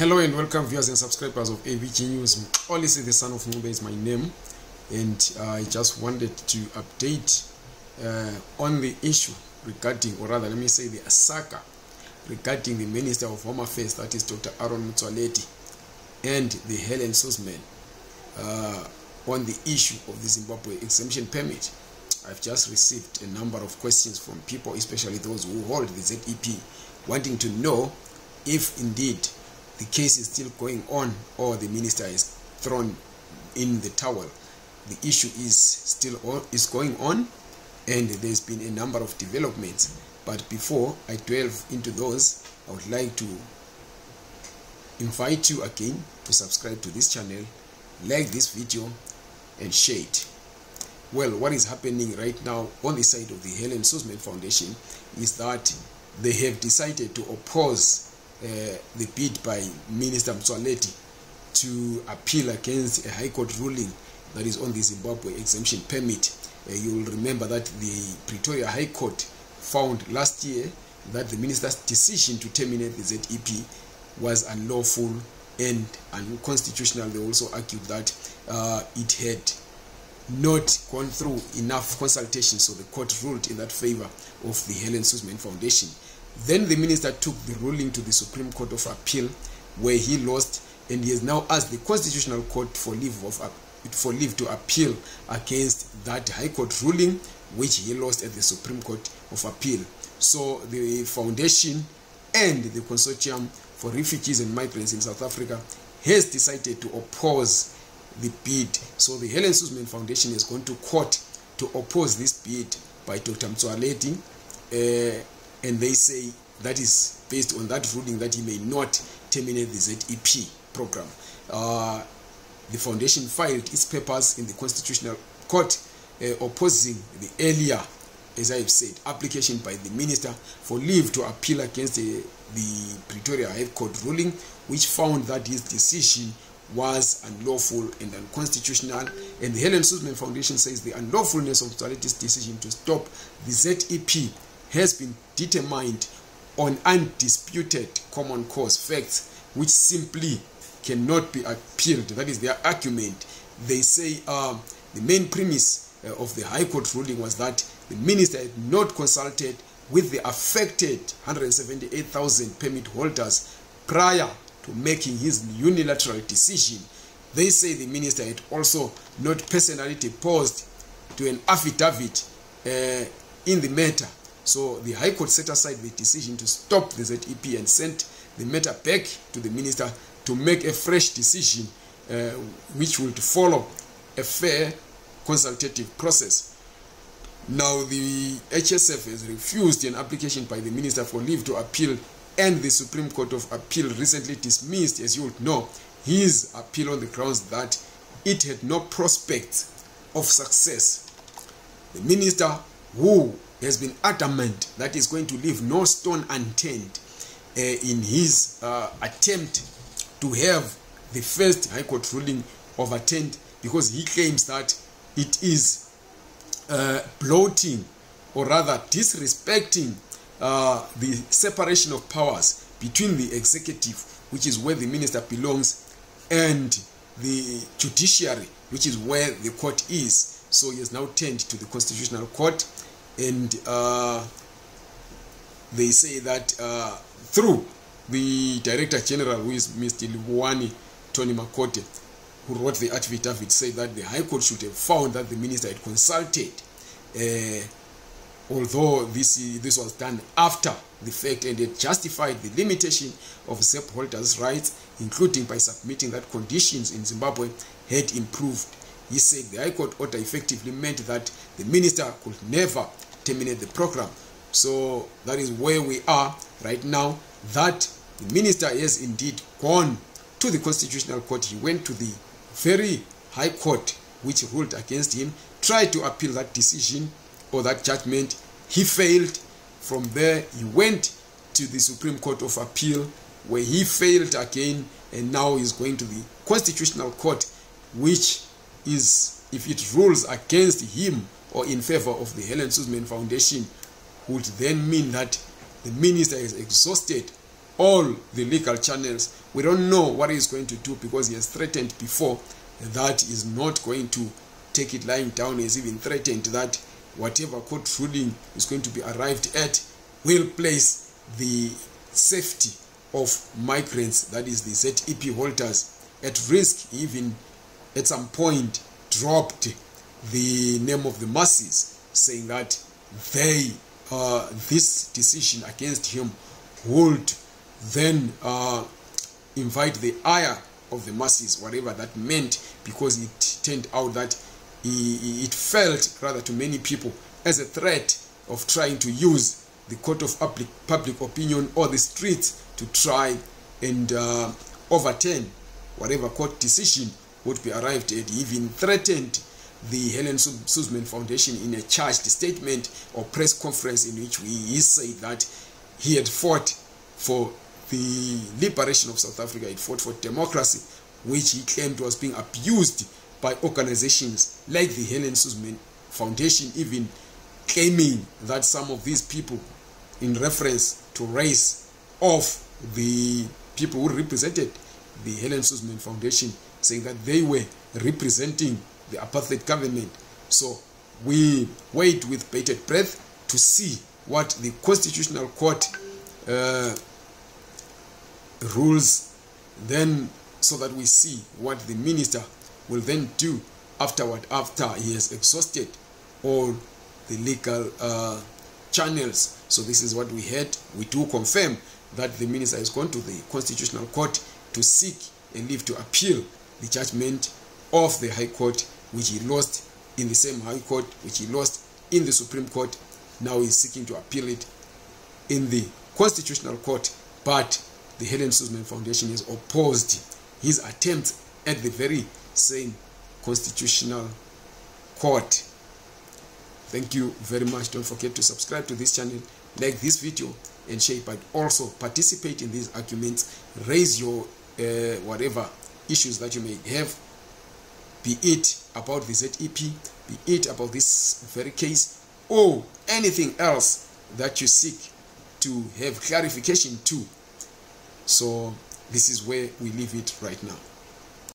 Hello and welcome viewers and subscribers of AVG News. Olise the son of Mube is my name, and I just wanted to update on the issue regarding, or rather let me say the saga regarding the Minister of Home Affairs, that is Dr. Aaron Motsoaledi, and the Helen Suzman on the issue of the Zimbabwe Exemption Permit. I've just received a number of questions from people, especially those who hold the ZEP, wanting to know if indeed the case is still going on or the minister is thrown in the towel. The issue is still going on, and there's been a number of developments. But before I delve into those, I would like to invite you again to subscribe to this channel, like this video, and share it. Well, what is happening right now on the side of the Helen Suzman Foundation is that they have decided to oppose the bid by Minister Motsoaledi to appeal against a High Court ruling that is on the Zimbabwe Exemption Permit. You will remember that the Pretoria High Court found last year that the minister's decision to terminate the ZEP was unlawful and unconstitutional. They also argued that it had not gone through enough consultation, so the court ruled in that favor of the Helen Suzman Foundation. Then the minister took the ruling to the Supreme Court of Appeal, where he lost, and he has now asked the Constitutional Court for leave to appeal against that High Court ruling, which he lost at the Supreme Court of Appeal. So the foundation and the Consortium for Refugees and Migrants in South Africa has decided to oppose the bid. So the Helen Suzman Foundation is going to court to oppose this bid by Dr. Motsoaledi, and they say that is based on that ruling that he may not terminate the ZEP program. The foundation filed its papers in the Constitutional Court opposing the earlier, as I have said, application by the minister for leave to appeal against the Pretoria High Court ruling, which found that his decision was unlawful and unconstitutional. And the Helen Suzman Foundation says the unlawfulness of Motsoaledi's decision to stop the ZEP has been determined on undisputed common cause facts, which simply cannot be appealed. That is their argument. They say the main premise of the High Court ruling was that the minister had not consulted with the affected 178,000 permit holders prior to making his unilateral decision. They say the minister had also not personally deposed to an affidavit in the matter. So the High Court set aside the decision to stop the ZEP and sent the matter back to the minister to make a fresh decision, which would follow a fair consultative process. Now the HSF has refused an application by the minister for leave to appeal, and the Supreme Court of Appeal recently dismissed, as you would know, his appeal on the grounds that it had no prospects of success. The minister, who has been adamant that is going to leave no stone unturned in his attempt to have the first High Court ruling overturned, because he claims that it is bloating, or rather disrespecting the separation of powers between the executive, which is where the minister belongs, and the judiciary, which is where the court is. So he has now turned to the Constitutional Court, and they say that through the Director General, who is Mr. Lubwani, Tony Makoti, who wrote the affidavit, said that the High Court should have found that the minister had consulted, although this was done after the fact, and it justified the limitation of ZEP holders' rights, including by submitting that conditions in Zimbabwe had improved. He said the High Court order effectively meant that the minister could never terminate the program. So that is where we are right now, that the minister has indeed gone to the Constitutional Court. He went to the very High Court which ruled against him, tried to appeal that decision or that judgment. He failed. From there he went to the Supreme Court of Appeal, where he failed again, and now he's going to the Constitutional Court, which is, if it rules against him or in favor of the Helen Suzman Foundation, would then mean that the minister is exhausted all the legal channels. We don't know what he's going to do, because he has threatened before that is not going to take it lying down. He has even threatened that whatever court ruling is going to be arrived at will place the safety of migrants, that is the ZEP holders, at risk. Even at some point dropped the name of the masses, saying that they this decision against him would then invite the ire of the masses, whatever that meant, because it turned out that it felt rather to many people as a threat of trying to use the court of public opinion or the streets to try and overturn whatever court decision would be arrived at. He even threatened the Helen Suzman Foundation in a charged statement or press conference, in which he said that he had fought for the liberation of South Africa, he fought for democracy, which he claimed was being abused by organizations like the Helen Suzman Foundation, even claiming that some of these people, in reference to race of the people who represented the Helen Suzman Foundation, saying that they were representing the apartheid government. So we wait with bated breath to see what the Constitutional Court rules then, so that we see what the minister will then do afterward, after he has exhausted all the legal channels. So this is what we had. We do confirm that the minister has gone to the Constitutional Court to seek a leave to appeal the judgment of the High Court, which he lost in the same High Court, which he lost in the Supreme Court. Now he's seeking to appeal it in the Constitutional Court, but the Helen Suzman Foundation has opposed his attempt at the very same Constitutional Court. Thank you very much. Don't forget to subscribe to this channel, like this video and share, but also participate in these arguments. Raise your whatever issues that you may have, be it about the ZEP, be it about this very case, or anything else that you seek to have clarification to. So this is where we leave it right now.